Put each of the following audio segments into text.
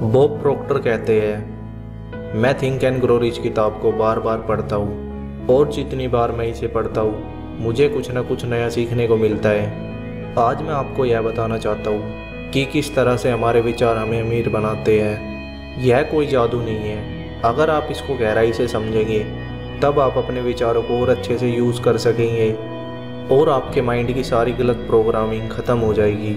Bob proctor कहते हैं, मैं थिंक एंड ग्रो रिच किताब को बार बार पढ़ता हूँ और जितनी बार मैं इसे पढ़ता हूँ मुझे कुछ ना कुछ नया सीखने को मिलता है। आज मैं आपको यह बताना चाहता हूँ कि किस तरह से हमारे विचार हमें अमीर बनाते हैं। यह कोई जादू नहीं है। अगर आप इसको गहराई से समझेंगे तब आप अपने विचारों को और अच्छे से यूज़ कर सकेंगे और आपके माइंड की सारी गलत प्रोग्रामिंग ख़त्म हो जाएगी।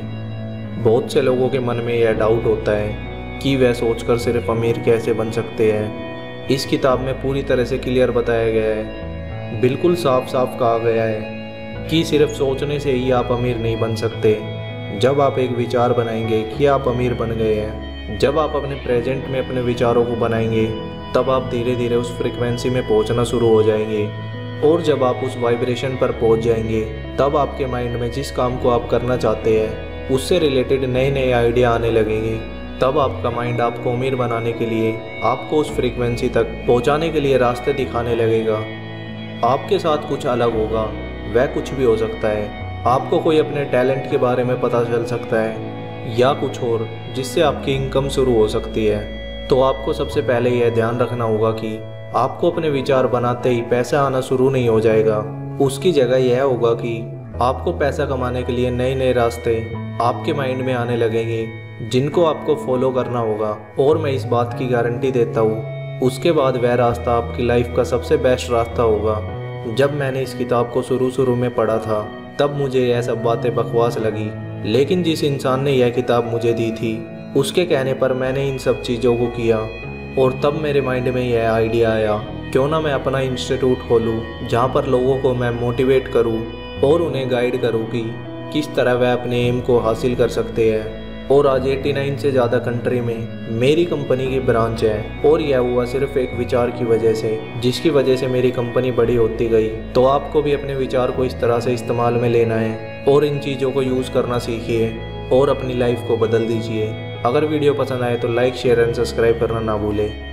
बहुत से लोगों के मन में यह डाउट होता है कि वह सोचकर सिर्फ अमीर कैसे बन सकते हैं। इस किताब में पूरी तरह से क्लियर बताया गया है, बिल्कुल साफ साफ कहा गया है कि सिर्फ सोचने से ही आप अमीर नहीं बन सकते। जब आप एक विचार बनाएंगे कि आप अमीर बन गए हैं, जब आप अपने प्रेजेंट में अपने विचारों को बनाएंगे तब आप धीरे धीरे उस फ्रिक्वेंसी में पहुंचना शुरू हो जाएंगे और जब आप उस वाइब्रेशन पर पहुंच जाएंगे तब आपके माइंड में जिस काम को आप करना चाहते हैं उससे रिलेटेड नए नए आइडिया आने लगेंगे। तब आपका माइंड आपको अमीर बनाने के लिए, आपको उस फ्रिक्वेंसी तक पहुंचाने के लिए रास्ते दिखाने लगेगा। आपके साथ कुछ अलग होगा, वह कुछ भी हो सकता है। आपको कोई अपने टैलेंट के बारे में पता चल सकता है या कुछ और जिससे आपकी इनकम शुरू हो सकती है। तो आपको सबसे पहले यह ध्यान रखना होगा कि आपको अपने विचार बनाते ही पैसा आना शुरू नहीं हो जाएगा। उसकी जगह यह होगा कि आपको पैसा कमाने के लिए नए नए रास्ते आपके माइंड में आने लगेंगे जिनको आपको फॉलो करना होगा। और मैं इस बात की गारंटी देता हूँ उसके बाद वह रास्ता आपकी लाइफ का सबसे बेस्ट रास्ता होगा। जब मैंने इस किताब को शुरू में पढ़ा था तब मुझे यह सब बातें बकवास लगी, लेकिन जिस इंसान ने यह किताब मुझे दी थी उसके कहने पर मैंने इन सब चीज़ों को किया और तब मेरे माइंड में यह आइडिया आया, क्यों ना मैं अपना इंस्टीट्यूट खोलूँ जहाँ पर लोगों को मैं मोटिवेट करूँ और उन्हें गाइड करूँ कि किस तरह वह अपने एम को हासिल कर सकते हैं। और आज 89 से ज़्यादा कंट्री में मेरी कंपनी की ब्रांच है और यह हुआ सिर्फ एक विचार की वजह से, जिसकी वजह से मेरी कंपनी बड़ी होती गई। तो आपको भी अपने विचार को इस तरह से इस्तेमाल में लेना है और इन चीज़ों को यूज़ करना सीखिए और अपनी लाइफ को बदल दीजिए। अगर वीडियो पसंद आए तो लाइक, शेयर एंड सब्सक्राइब करना ना भूलें।